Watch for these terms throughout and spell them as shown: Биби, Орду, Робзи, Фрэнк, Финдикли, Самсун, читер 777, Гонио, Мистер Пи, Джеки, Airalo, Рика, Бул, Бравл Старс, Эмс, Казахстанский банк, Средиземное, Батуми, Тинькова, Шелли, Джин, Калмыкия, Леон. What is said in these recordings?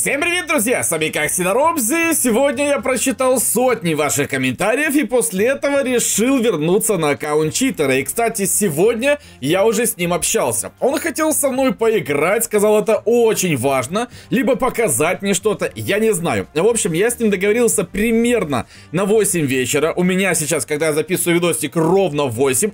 Всем привет, друзья! С вами, как всегда, Робзи. Сегодня я прочитал сотни ваших комментариев и после этого решил вернуться на аккаунт читера. И, кстати, сегодня я уже с ним общался. Он хотел со мной поиграть, сказал, это очень важно, либо показать мне что-то, я не знаю. В общем, я с ним договорился примерно на 8 вечера. У меня сейчас, когда я записываю видосик, ровно 8.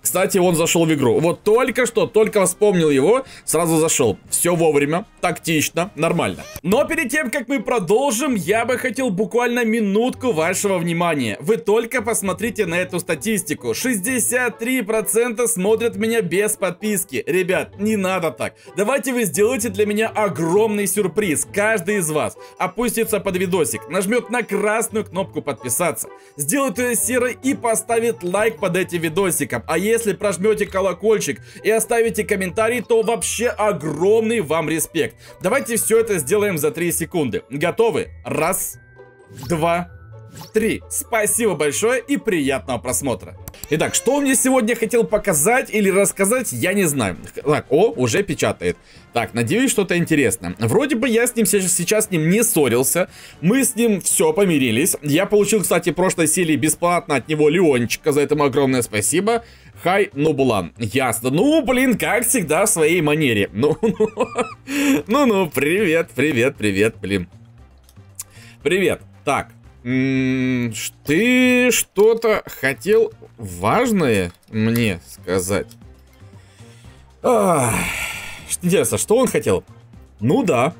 Кстати, он зашел в игру. Вот только что, только вспомнил его, сразу зашел. Все вовремя, тактично, нормально. Но перед тем, как мы продолжим, я бы хотел буквально минутку вашего внимания. Вы только посмотрите на эту статистику. 63% смотрят меня без подписки. Ребят, не надо так. Давайте вы сделаете для меня огромный сюрприз. Каждый из вас опустится под видосик, нажмет на красную кнопку подписаться, сделает ее серой и поставит лайк под этим видосиком. А если прожмете колокольчик и оставите комментарий, то вообще огромный вам респект. Давайте все это сделаем за 3 секунды. Готовы? Раз, два, три. Спасибо большое и приятного просмотра. Итак, что он мне сегодня хотел показать или рассказать, я не знаю. Так, уже печатает. Так, надеюсь, что-то интересное. Вроде бы я с ним сейчас с ним не ссорился. Мы с ним все помирились. Я получил, кстати, в прошлой серии бесплатно от него Леончика. За это ему огромное спасибо. Хай, Нобулан. Ясно. Ну, блин, как всегда в своей манере. Ну, привет, блин. Привет. Так. Ты что-то хотел важное мне сказать? Интересно, что он хотел? Ну да.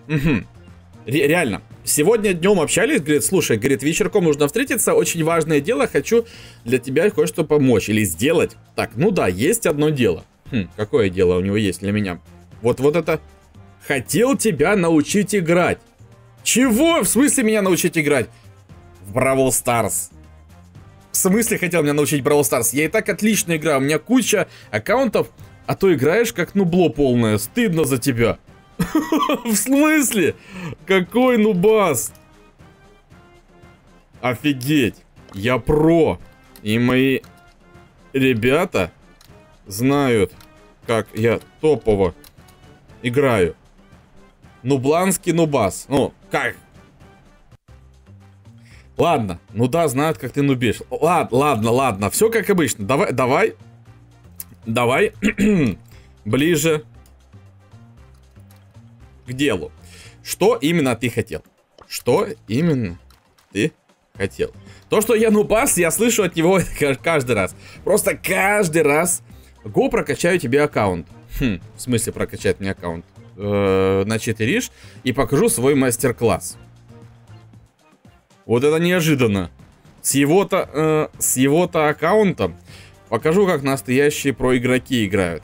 Реально. Сегодня днем общались, говорит, слушай, говорит, вечерком нужно встретиться, очень важное дело, хочу для тебя кое-что помочь или сделать. Так, ну да, есть одно дело. Какое дело у него есть для меня? Вот это. Хотел тебя научить играть. Чего? В смысле меня научить играть? В Бравл Старс. В смысле хотел меня научить Бравл Старс? Я и так отлично играю, у меня куча аккаунтов, а то играешь как нубло полное, стыдно за тебя. В смысле? Какой нубас? Офигеть. Я про. И мои ребята знают, как я топово играю. Нубланский нубас. Ну, как? Ладно. Ну да, знают, как ты нубишь. Ладно. Все как обычно. Давай. Ближе к делу. Что именно ты хотел? То, что я нубас, я слышу от него каждый раз. Просто каждый раз. Го, прокачаю тебе аккаунт. В смысле прокачать мне аккаунт? На 4 и покажу свой мастер-класс. Вот это неожиданно. С его-то аккаунта покажу, как настоящие проигроки играют.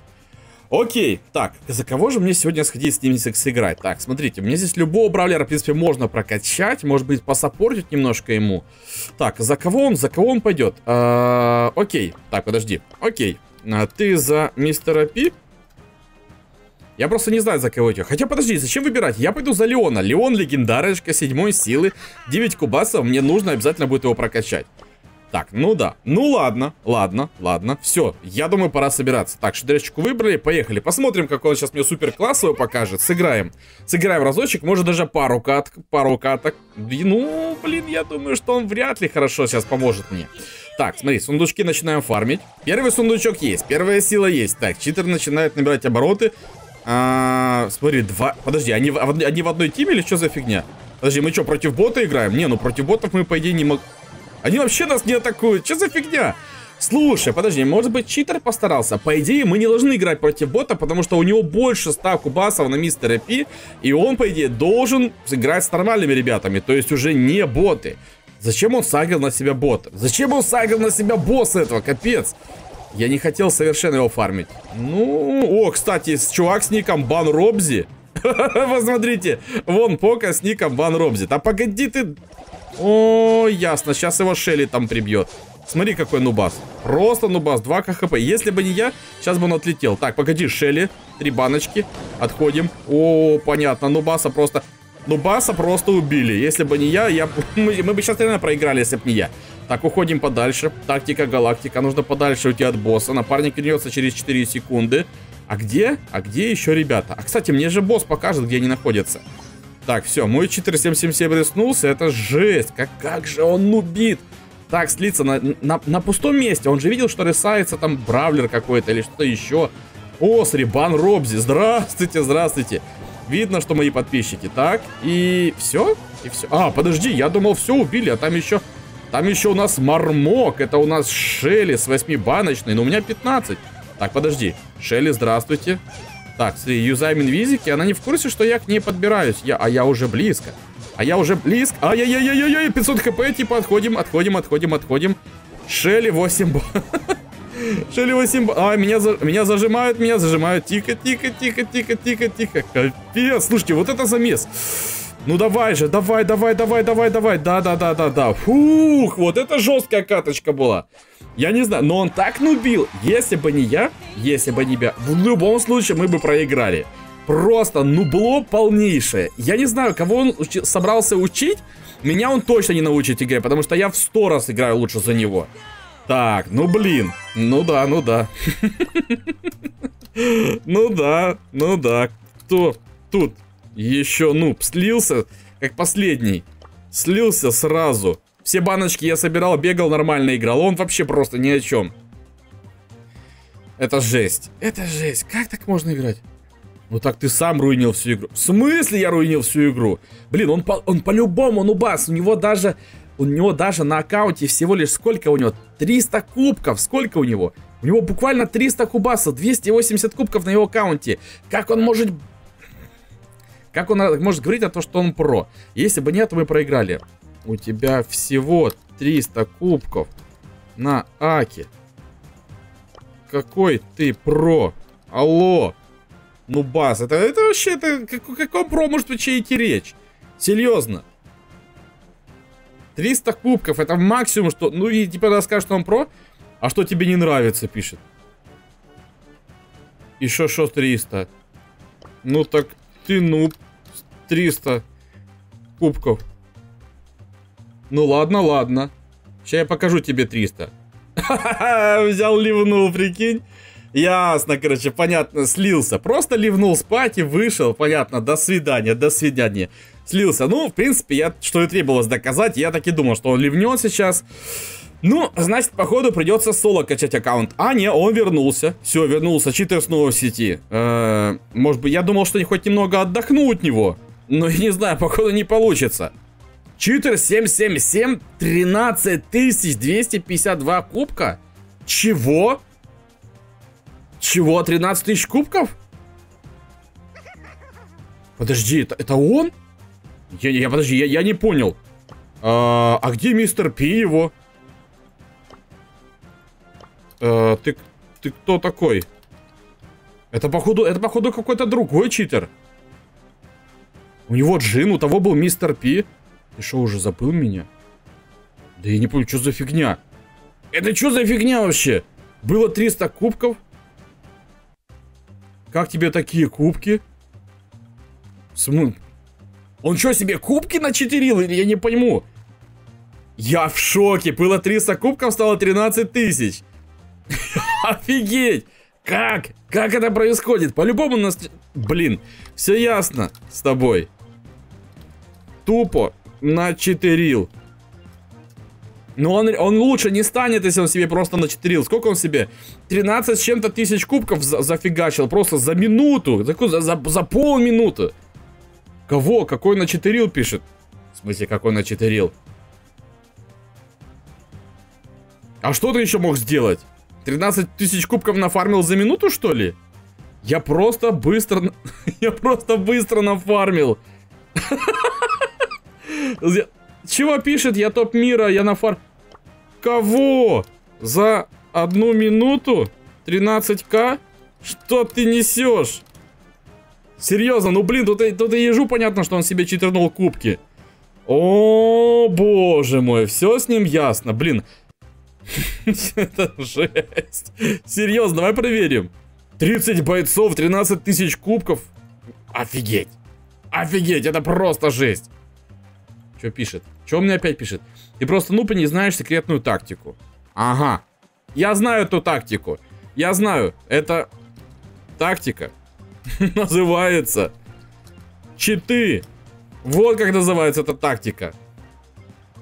Окей, так, за кого же мне сегодня сходить с ним сыграть? Так, смотрите, мне здесь любого бравлера, в принципе, можно прокачать. Может быть, посаппортить немножко ему. Так, за кого он пойдет? Окей, так, подожди. Окей, ты за мистера Пи? Я просто не знаю, за кого идти. Хотя, подожди, зачем выбирать? Я пойду за Леона. Леон легендарочка 7 силы, 9 кубасов, мне нужно обязательно будет его прокачать. Так, ну да. Ну ладно. Все, я думаю, пора собираться. Так, шедерочку выбрали, поехали. Посмотрим, какой он сейчас мне супер классовый покажет. Сыграем разочек, может даже пару каток. Ну, блин, я думаю, что он вряд ли хорошо сейчас поможет мне. Так, смотри, сундучки начинаем фармить. Первый сундучок есть, первая сила есть. Так, читер начинает набирать обороты. Смотри, два... Подожди, они в одной тиме или что за фигня? Подожди, мы что, против бота играем? Не, ну против ботов мы, по идее, не могли... Они вообще нас не атакуют. Что за фигня? Слушай, подожди, может быть, читер постарался? По идее, мы не должны играть против бота, потому что у него больше 100 кубасов на мистера Пи, и он, по идее, должен сыграть с нормальными ребятами, то есть уже не боты. Зачем он сагрил на себя бота? Зачем он сагрил на себя босса этого? Капец. Я не хотел совершенно его фармить. Ну, кстати, чувак с ником Бан Робзи. Посмотрите, вон пока с ником Бан Робзи. Да погоди ты... О, ясно, сейчас его Шелли там прибьет. Смотри, какой нубас. Просто нубас, 2 хп. Если бы не я, сейчас бы он отлетел. Так, погоди, Шелли, 3 баночки. Отходим. О, понятно, нубаса просто убили. Если бы не я, мы бы сейчас, наверное, проиграли, если бы не я. Так, уходим подальше. Тактика, галактика. Нужно подальше уйти от босса. Напарник вернется через 4 секунды. А где еще ребята? А, кстати, мне же босс покажет, где они находятся. Так, все, мой читер 777 проснулся. Это жесть. Как же он нубит. Так, слиться на пустом месте. Он же видел, что рисается там бравлер какой-то или что-то еще. О, сребан Робзи. Здравствуйте, здравствуйте. Видно, что мои подписчики. Так, и все? И все. А, подожди, я думал, все убили, а там еще... Там еще у нас мармок. Это у нас Шелли с 8-баночной, но у меня 15. Так, подожди. Шелли, здравствуйте. Так, смотри, юзаем инвизики. Она не в курсе, что я к ней подбираюсь. А я уже близко. Ай-яй-яй-яй-яй-яй, 500 хп, типа, отходим. Шелли 8 б. Шелли 8 б. А, меня зажимают. Тихо. Капец. Слушайте, вот это замес. Ну давай же, давай. Да. Фух, вот это жесткая каточка была. Я не знаю, но он так нубил. Если бы не я, если бы не я, в любом случае мы бы проиграли. Просто нубло полнейшее. Я не знаю, кого он собрался учить. Меня он точно не научит игре, потому что я в 100 раз играю лучше за него. Так, ну блин. Ну да. Ну да. Кто тут еще нуб? Слился, как последний. Слился сразу. Все баночки я собирал, бегал, нормально играл. Он вообще просто ни о чем. Это жесть. Это жесть. Как так можно играть? Ну так ты сам руинил всю игру. В смысле я руинил всю игру? Блин, он по-любому нубас. У него даже на аккаунте всего лишь сколько у него? 300 кубков. Сколько у него? У него буквально 300 кубасов. 280 кубков на его аккаунте. Как он может говорить о том, что он про? Если бы нет, мы проиграли. У тебя всего 300 кубков на аке. Какой ты про? Алло. Ну, бас, это вообще, о каком про может вообще идти речь? Серьезно. 300 кубков, это максимум, что... Ну, и типа расскажешь, что он про, а что тебе не нравится, пишет. Еще шо 300. Ну, так ты, ну, 300 кубков. Ну, ладно. Сейчас я покажу тебе 300. Ха-ха-ха, взял ливнул, прикинь. Ясно, короче, понятно, слился. Просто ливнул спать и вышел, понятно, до свидания. Слился, ну, в принципе, я, что и требовалось доказать, я так и думал, что он ливнет сейчас. Ну, значит, походу придется соло качать аккаунт. А, не, он вернулся, все, вернулся, читер снова в сети. Может быть, я думал, что хоть немного отдохну от него, но я не знаю, походу не получится. Читер 777, 13252 кубка? Чего? Чего? 13 тысяч кубков? Подожди, это он? Подожди, я не понял. А где мистер Пи его? Ты кто такой? Это походу какой-то другой читер. У него Джин, у того был мистер Пи. Ты что, уже забыл меня? Да я не понял, что за фигня? Это что за фигня вообще? Было 300 кубков? Как тебе такие кубки? Он что, себе кубки начитерил? Я не пойму. Я в шоке. Было 300 кубков, стало 13 тысяч. Офигеть. Как? Как это происходит? По-любому нас... Блин, все ясно с тобой. Тупо начитерил. Но он лучше не станет, если он себе просто начитерил. Сколько он себе? 13 с чем-то тысяч кубков зафигачил. Просто за минуту. За полминуты. Кого? Какой начитерил, пишет. В смысле, какой начитерил? А что ты еще мог сделать? 13 тысяч кубков нафармил за минуту, что ли? Я просто быстро нафармил. Чего пишет? Я топ мира, я на фар... Кого? За одну минуту? 13к? Что ты несешь? Серьезно, ну блин, тут и ежу понятно, что он себе читернул кубки. О, боже мой, все с ним ясно, блин. Это жесть. Серьезно, давай проверим. 30 бойцов, 13 тысяч кубков. Офигеть. Офигеть, это просто жесть. Что пишет? Что он мне опять пишет? Ты просто нупа не знаешь секретную тактику. Ага. Я знаю эту тактику. Я знаю. Это тактика. Называется. Читы. Вот как называется эта тактика.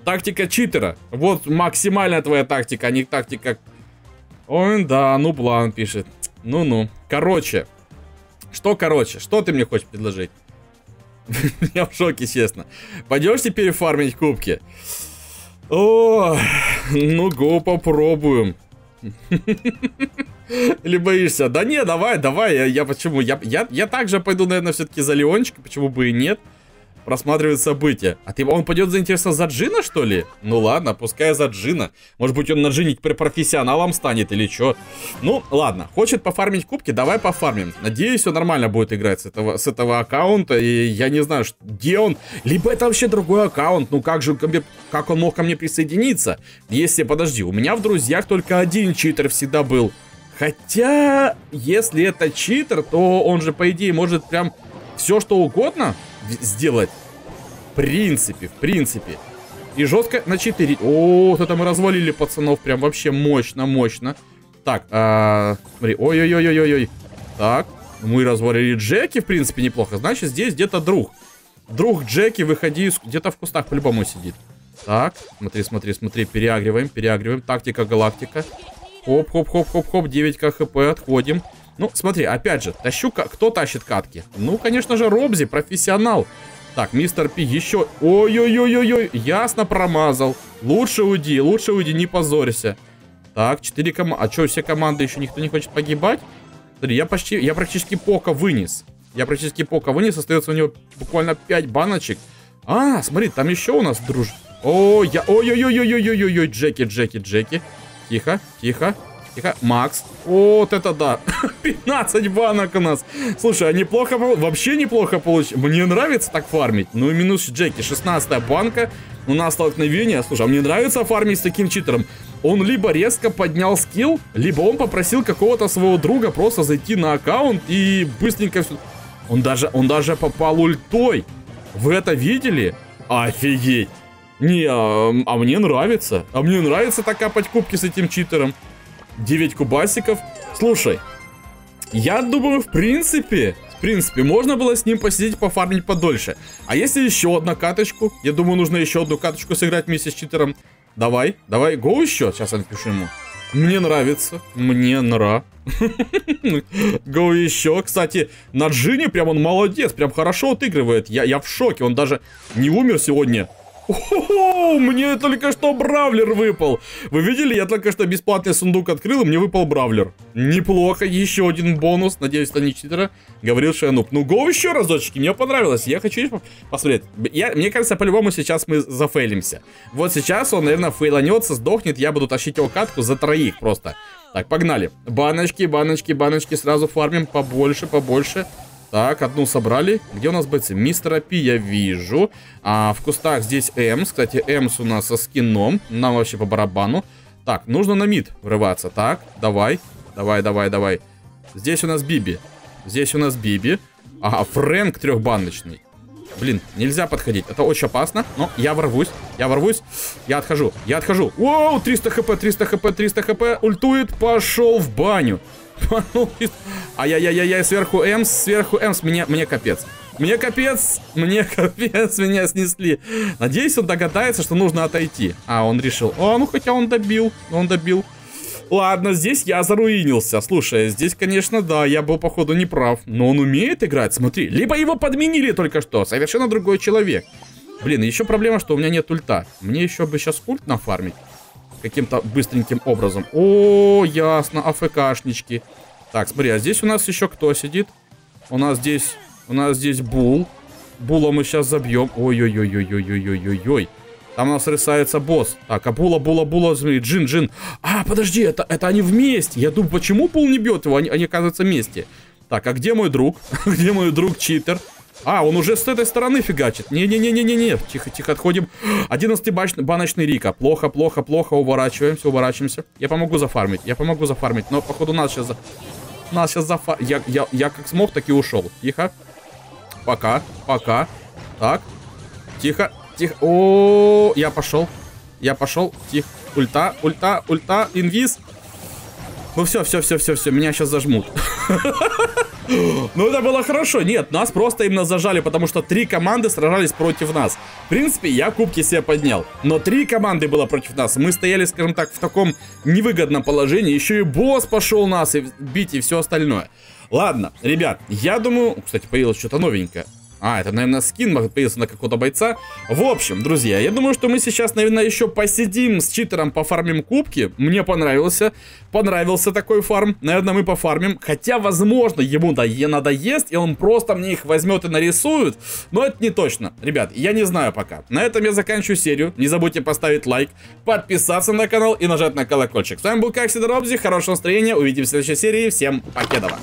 Тактика читера. Вот максимальная твоя тактика, а не тактика... Ой, да, ну план пишет. Ну-ну. Короче. Что короче? Что ты мне хочешь предложить? Я в шоке, честно. Пойдешь теперь фармить кубки? О, ну го, попробуем. Или боишься? Да не, давай, давай. Я почему? Я также пойду, наверное, все-таки за Леончика. Почему бы и нет? Просматривает события. А ты, он пойдет, интересно, за Джина, что ли? Ну ладно, пускай за Джина. Может быть, он на Джине теперь профессионалом станет или что? Ну ладно, хочет пофармить кубки, давай пофармим. Надеюсь, все нормально будет играть с этого аккаунта. И я не знаю, где он. Либо это вообще другой аккаунт. Ну как же, как он мог ко мне присоединиться? Если, подожди, у меня в друзьях только один читер всегда был. Хотя, если это читер, то он же, по идее, может прям все что угодно сделать. В принципе. И жестко на 4. О, то там развалили пацанов. Прям вообще мощно. Так, смотри. Ой-ой-ой-ой-ой. Так, мы развалили Джеки, в принципе, неплохо. Значит, здесь где-то друг. Друг Джеки, выходи, где-то в кустах по-любому сидит. Так, смотри. Переагриваем. Тактика галактика. Хоп-хоп-хоп-хоп-хоп. 9к хп, отходим. Ну, смотри, опять же, кто тащит катки? Ну, конечно же, Робзи, профессионал. Так, Мистер Пи еще... Ой-ой-ой-ой-ой, ясно промазал. Лучше уйди, не позорься. Так, 4 команды... А что, все команды еще никто не хочет погибать? Смотри, я практически пока вынес. Остается у него буквально 5 баночек. А, смотри, там еще у нас друж... Ой-ой-ой-ой-ой-ой-ой-ой, Джеки. Тихо. Макс. Вот это да. 15 банок у нас. Слушай, а неплохо... Вообще неплохо получилось. Мне нравится так фармить. Ну и минус Джеки. 16-я банка. У нас столкновение. Слушай, а мне нравится фармить с таким читером. Он либо резко поднял скилл, либо он попросил какого-то своего друга просто зайти на аккаунт и быстренько... Он даже попал ультой. Вы это видели? Офигеть. Не, а мне нравится. А мне нравится так капать кубки с этим читером. 9 кубасиков. Слушай, я думаю, в принципе, можно было с ним посидеть, пофармить подольше. А если еще одна каточку? Я думаю, нужно еще одну каточку сыграть вместе с читером. Давай, гоу еще. Сейчас я напишу ему. Мне нравится. Гоу еще. Кстати, на Джине прям он молодец, прям хорошо отыгрывает. Я в шоке, он даже не умер сегодня. О-хо-хо! Мне только что бравлер выпал. Вы видели, я только что бесплатный сундук открыл, и мне выпал бравлер. Неплохо, еще один бонус. Надеюсь, это не читера, говорил Шенуп. Ну, гоу еще разочек, мне понравилось. Я хочу посмотреть. Мне кажется, по-любому сейчас мы зафейлимся. Вот сейчас он, наверное, фейланется, сдохнет. Я буду тащить его катку за троих просто. Так, погнали. Баночки. Сразу фармим побольше. Так, одну собрали. Где у нас бойцы? Мистера Пи я вижу. А в кустах здесь Эмс. Кстати, Эмс у нас со скином. Нам вообще по барабану. Так, нужно на мид врываться. Так, давай. Здесь у нас Биби. Ага, Фрэнк трехбаночный. Блин, нельзя подходить. Это очень опасно. Но я ворвусь. Я отхожу. Воу, 300 хп. Ультует, пошел в баню. Ай-яй-яй-яй, сверху Эмс, мне капец, меня снесли. Надеюсь, он догадается, что нужно отойти. А, он решил, ну хотя он добил. Ладно, здесь я заруинился. Слушай, здесь, конечно, да, я был, походу, неправ. Но он умеет играть, смотри. Либо его подменили только что, совершенно другой человек. Блин, еще проблема, что у меня нет ульта. Мне еще бы сейчас ульт нафармить каким-то быстреньким образом. О, ясно, АФКшнички. Так, смотри, а здесь у нас еще кто сидит? У нас здесь Бул. Була мы сейчас забьем. Ой-ой-ой-ой-ой-ой-ой-ой. Там у нас рисается босс. Так, а Була, смотри, Джин. А, подожди, это они вместе. Я думаю, почему Бул не бьет его? Они оказываются вместе. Так, а где мой друг? Где мой друг читер? А, он уже с этой стороны фигачит. Не-не-не-не-не. Тихо, отходим. 11-баночный Рика. Плохо. Уворачиваемся. Я помогу зафармить. Но, походу, нас сейчас зафармить. Я как смог, так и ушел. Тихо. Пока. Так. Тихо. О, я пошел. Тихо. Ульта. Инвиз. Ну, все. Меня сейчас зажмут. Ну это было хорошо. Нет, нас просто именно зажали, потому что 3 команды сражались против нас. В принципе, я кубки себе поднял, но 3 команды было против нас. Мы стояли, скажем так, в таком невыгодном положении. Еще и босс пошел нас и бить и все остальное. Ладно, ребят, я думаю... Кстати, появилось что-то новенькое. А, это, наверное, скин появился на какого-то бойца. В общем, друзья, я думаю, что мы сейчас, наверное, еще посидим с читером, пофармим кубки. Мне понравился такой фарм. Наверное, мы пофармим. Хотя, возможно, ему надоест, и он просто мне их возьмет и нарисует. Но это не точно. Ребят, я не знаю пока. На этом я заканчиваю серию. Не забудьте поставить лайк, подписаться на канал и нажать на колокольчик. С вами был, как всегда, Робзи. Хорошего настроения. Увидимся в следующей серии. Всем покедова.